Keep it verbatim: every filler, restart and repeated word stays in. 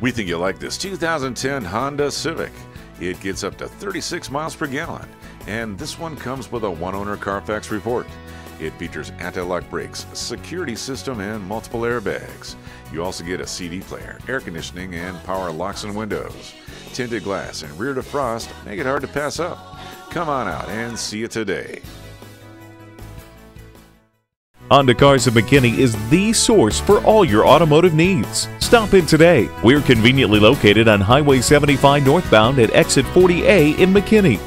We think you'll like this two thousand ten Honda Civic. It gets up to thirty-six miles per gallon, and this one comes with a one-owner Carfax report. It features anti-lock brakes, security system, and multiple airbags. You also get a C D player, air conditioning, and power locks and windows. Tinted glass and rear defrost make it hard to pass up. Come on out and see it today. Honda Cars of McKinney is the source for all your automotive needs. Stop in today. We're conveniently located on Highway seventy-five northbound at exit forty A in McKinney.